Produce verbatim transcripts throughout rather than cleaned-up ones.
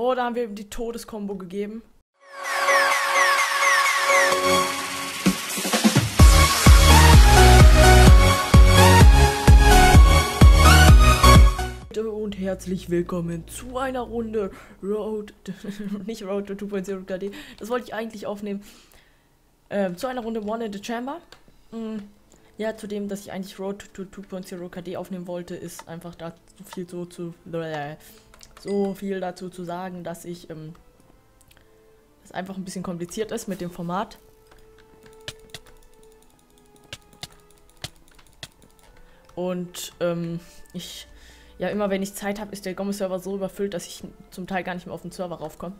Oh, da haben wir ihm die Todeskombo gegeben. Und herzlich willkommen zu einer Runde Road, nicht Road to zwei Punkt null K D, das wollte ich eigentlich aufnehmen, ähm, zu einer Runde One in the Chamber. Mm, ja, zu dem, dass ich eigentlich Road to zwei Punkt null K D aufnehmen wollte, ist einfach da so viel, so zu, so viel dazu zu sagen, dass ich, ähm, das einfach ein bisschen kompliziert ist mit dem Format. Und, ähm, ich... Ja, immer wenn ich Zeit habe, ist der Gommeserver so überfüllt, dass ich zum Teil gar nicht mehr auf den Server raufkomme.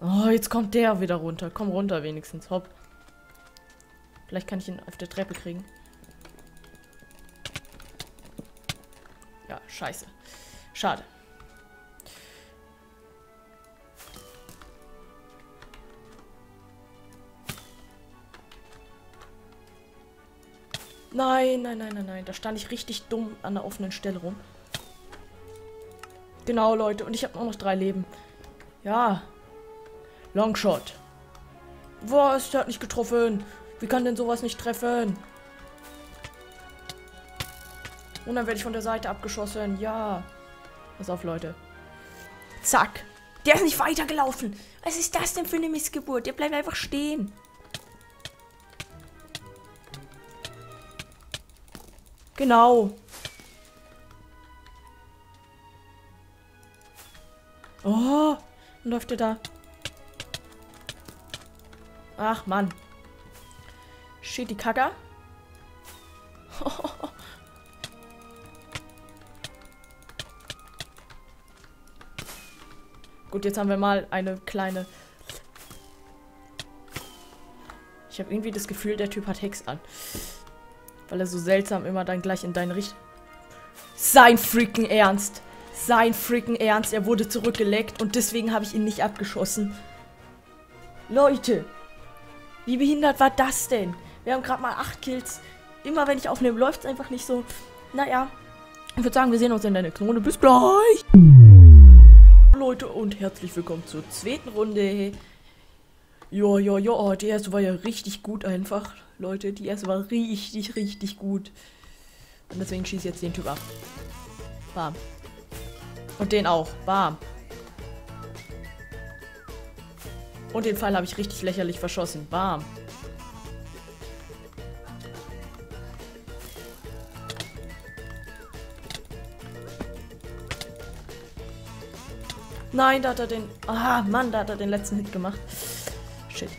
Oh, jetzt kommt der wieder runter. Komm runter wenigstens. Hopp. Vielleicht kann ich ihn auf der Treppe kriegen. Ja, scheiße. Schade. Nein, nein, nein, nein, nein. Da stand ich richtig dumm an der offenen Stelle rum. Genau, Leute. Und ich habe auch noch drei Leben. Ja. Longshot. Was? Der hat nicht getroffen. Wie kann denn sowas nicht treffen? Und dann werde ich von der Seite abgeschossen. Ja. Pass auf, Leute. Zack. Der ist nicht weitergelaufen. Was ist das denn für eine Missgeburt? Der bleibt einfach stehen. Genau. Oh, dann läuft er da. Ach, Mann. Shit, die Kacke. Gut, jetzt haben wir mal eine kleine... Ich habe irgendwie das Gefühl, der Typ hat Hex an. Weil er so seltsam immer dann gleich in deine Richtung... Sein freaking Ernst! Sein freaking Ernst, er wurde zurückgeleckt und deswegen habe ich ihn nicht abgeschossen. Leute, wie behindert war das denn? Wir haben gerade mal acht Kills. Immer wenn ich aufnehme, läuft es einfach nicht so. Naja, ich würde sagen, wir sehen uns in der nächsten Runde. Bis gleich! Leute und herzlich willkommen zur zweiten Runde. Jo, jo, jo, oh, die erste war ja richtig gut einfach. Leute, die erste war richtig, richtig gut. Und deswegen schieße ich jetzt den Typ ab. Bam. Und den auch. Bam. Und den Pfeil habe ich richtig lächerlich verschossen. Bam. Nein, da hat er den... Aha, Mann, da hat er den letzten Hit gemacht. Shit.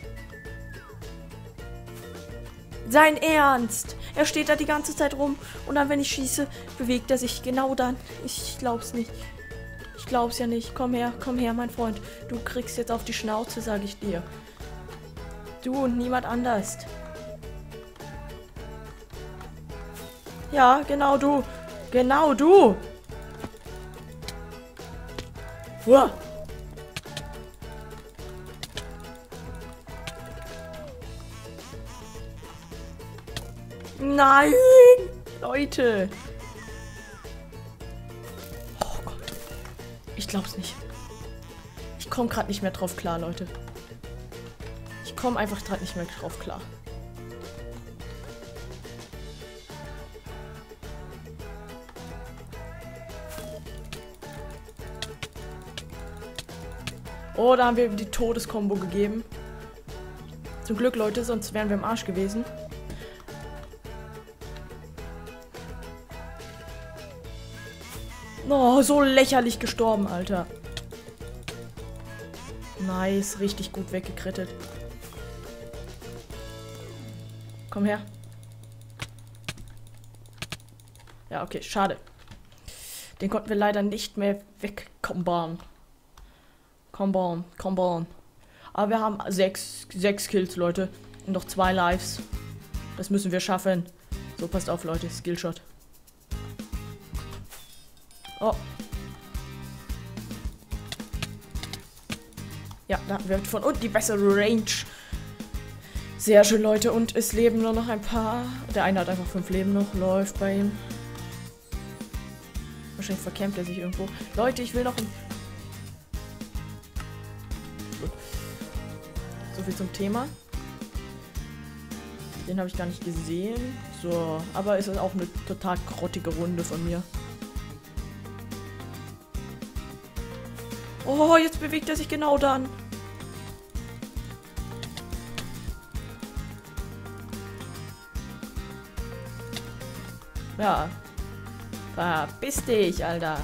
Sein Ernst! Er steht da die ganze Zeit rum. Und dann, wenn ich schieße, bewegt er sich genau dann. Ich glaub's nicht. Ich glaub's ja nicht. Komm her, komm her, mein Freund. Du kriegst jetzt auf die Schnauze, sag ich dir. Du und niemand anders. Ja, genau du. Genau du. Uah. Nein! Leute! Oh Gott. Ich glaub's nicht. Ich komme gerade nicht mehr drauf klar, Leute. Ich komme einfach gerade nicht mehr drauf klar. Oh, da haben wir ihm die Todeskombo gegeben. Zum Glück, Leute, sonst wären wir im Arsch gewesen. Oh, so lächerlich gestorben, Alter. Nice, richtig gut weggekrittet. Komm her. Ja, okay, schade. Den konnten wir leider nicht mehr wegkombaren. Kombaren, kombaren. Aber wir haben sechs, sechs Kills, Leute. Und noch zwei Lives. Das müssen wir schaffen. So, passt auf, Leute. Skillshot. Oh. Ja, da hatten wir von unten die bessere Range. Sehr schön, Leute. Und es leben nur noch ein paar. Der eine hat einfach fünf Leben noch. Läuft bei ihm. Wahrscheinlich verkämpft er sich irgendwo. Leute, ich will noch ein... viel zum Thema. Den habe ich gar nicht gesehen. So, aber es ist auch eine total grottige Runde von mir. Oh, jetzt bewegt er sich genau dann. Ja. Verpiss dich, Alter.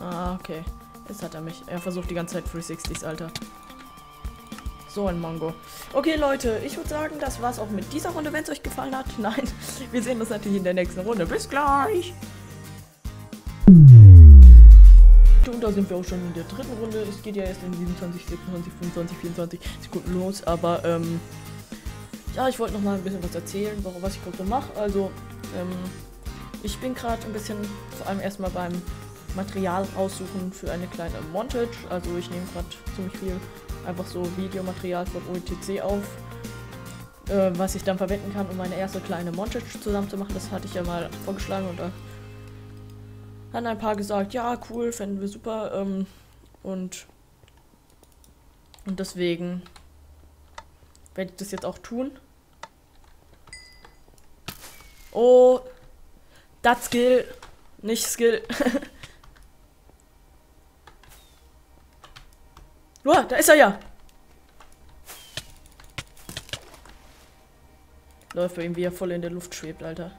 Ah, okay. Jetzt hat er mich. Er versucht die ganze Zeit drei sechzigs, Alter. So ein Mongo. Okay, Leute, ich würde sagen, das war's auch mit dieser Runde. Wenn es euch gefallen hat, nein, wir sehen uns natürlich in der nächsten Runde. Bis gleich! Und da sind wir auch schon in der dritten Runde. Es geht ja erst in siebenundzwanzig, sechsundzwanzig, fünfundzwanzig, vierundzwanzig Sekunden los, aber ähm, ja, ich wollte noch mal ein bisschen was erzählen, warum, was ich gerade so mache. Also, ähm, ich bin gerade ein bisschen, vor allem erstmal beim Material aussuchen für eine kleine Montage. Also ich nehme gerade ziemlich viel einfach so Videomaterial von O T C auf, äh, was ich dann verwenden kann, um meine erste kleine Montage zusammen zu machen. Das hatte ich ja mal vorgeschlagen und da haben ein paar gesagt, ja cool, fänden wir super, ähm, und, und deswegen werde ich das jetzt auch tun. Oh, das Skill, nicht Skill. Uah, da ist er ja. Läuft bei ihm, wie er voll in der Luft schwebt, Alter.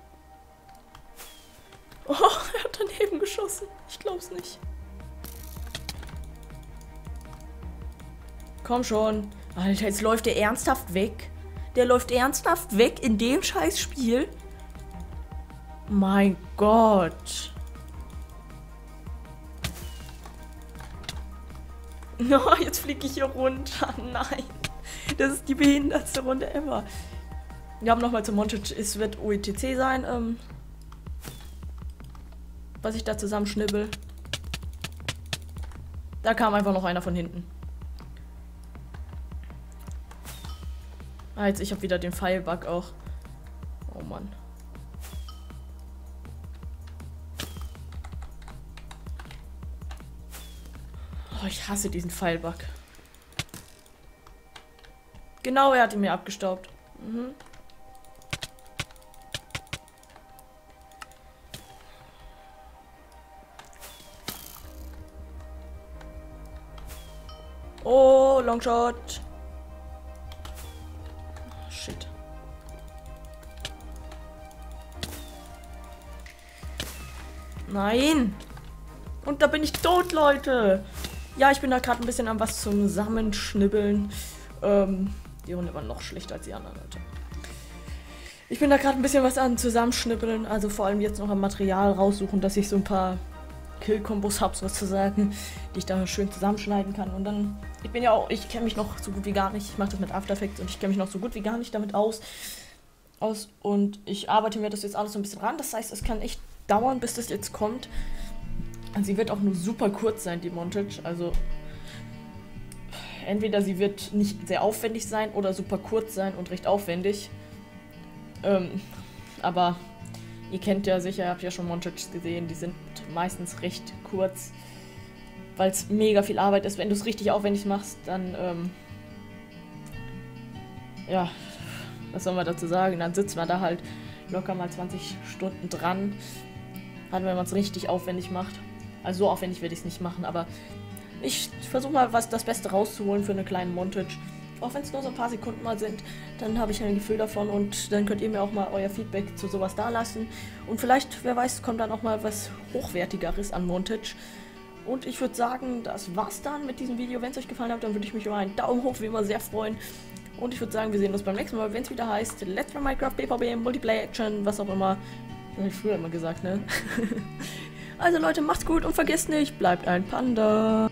Oh, er hat daneben geschossen. Ich glaub's nicht. Komm schon. Alter, jetzt läuft der ernsthaft weg. Der läuft ernsthaft weg in dem Scheißspiel. Mein Gott. No, jetzt fliege ich hier runter. Nein. Das ist die behindertste Runde ever. Wir haben nochmal zum Montage. Es wird O E T C sein. Ähm. Was ich da zusammenschnibbel. Da kam einfach noch einer von hinten. Ah, jetzt ich habe wieder den Pfeilbug auch. Oh Mann. Oh, ich hasse diesen Pfeilbug. Genau, er hat ihn mir abgestaubt. Mhm. Oh, Longshot. Oh, shit. Nein. Und da bin ich tot, Leute. Ja, ich bin da gerade ein bisschen an was zum Zusammenschnibbeln. Ähm, die Runde war noch schlechter als die anderen, Leute. Ich bin da gerade ein bisschen was an Zusammenschnibbeln. Also vor allem jetzt noch am Material raussuchen, dass ich so ein paar Kill-Kombos habe, sozusagen, die ich da schön zusammenschneiden kann. Und dann, ich bin ja auch, ich kenne mich noch so gut wie gar nicht, ich mache das mit After Effects und ich kenne mich noch so gut wie gar nicht damit aus, aus und ich arbeite mir das jetzt alles so ein bisschen ran. Das heißt, es kann echt dauern, bis das jetzt kommt. Also sie wird auch nur super kurz sein, die Montage, also entweder sie wird nicht sehr aufwendig sein oder super kurz sein und recht aufwendig. Ähm, aber ihr kennt ja sicher, habt ja schon Montages gesehen, die sind meistens recht kurz, weil es mega viel Arbeit ist. Wenn du es richtig aufwendig machst, dann, ähm, ja, was soll man dazu sagen, dann sitzt man da halt locker mal zwanzig Stunden dran, halt, wenn man es richtig aufwendig macht. Also so aufwendig werde ich es nicht machen, aber ich versuche mal, was das Beste rauszuholen für eine kleine Montage. Auch wenn es nur so ein paar Sekunden mal sind, dann habe ich ein Gefühl davon und dann könnt ihr mir auch mal euer Feedback zu sowas da lassen. Und vielleicht, wer weiß, kommt dann auch mal was Hochwertigeres an Montage. Und ich würde sagen, das war's dann mit diesem Video. Wenn es euch gefallen hat, dann würde ich mich über einen Daumen hoch wie immer sehr freuen. Und ich würde sagen, wir sehen uns beim nächsten Mal, wenn es wieder heißt Let's Play Minecraft, B V B, Multiplayer Action, was auch immer. Das habe ich früher immer gesagt, ne? Also Leute, macht's gut und vergesst nicht, bleibt ein Panda.